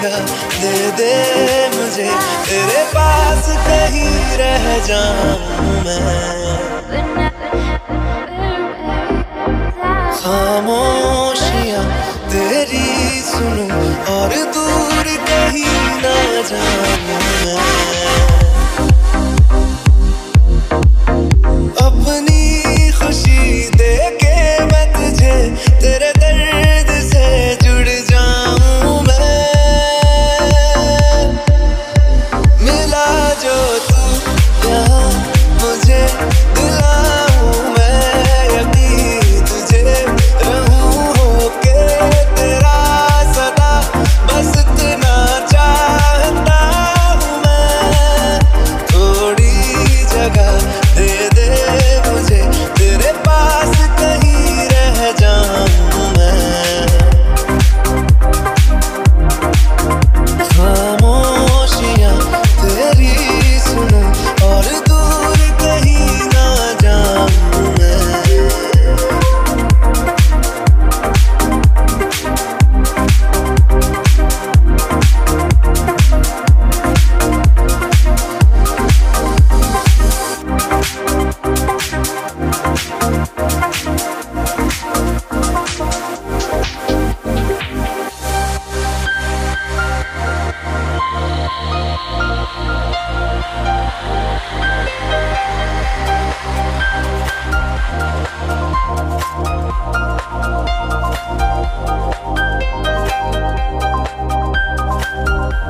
जगह दे दे मुझे, तेरे पास कहीं रह जाऊं मैं। खामोशियां तेरी सुनूं और दूर कहीं ना जाऊं मैं। अपनी खुशी दे के मैं तुझे, तेरे दर्द से जुड़ जाऊं मैं। मिला जो तू यहाँ मुझे, दिलाऊं मैं यकीन तुझे, रहूं होके तेरा सदा, बस इतना चाहता हूं मैं। थोड़ी जगह दे दे मुझे, तेरे पास कहीं रह जाऊं मैं। खामोशियां तेरी सुनूं और दूर कहीं ना जाऊं मैं।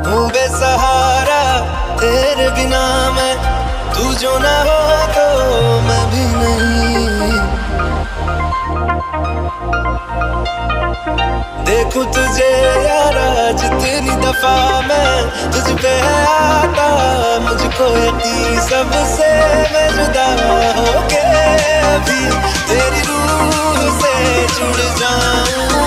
हूँ बेसहारा तेरे बिना मैं, तू जो ना हो तो मैं भी नहीं। देखूं तुझे यारा जितनी दफा मैं, तुझ पे आता मुझको यकीन, सबसे मैं जुदा होके अभी तेरी रूह से जुड़ जाऊं।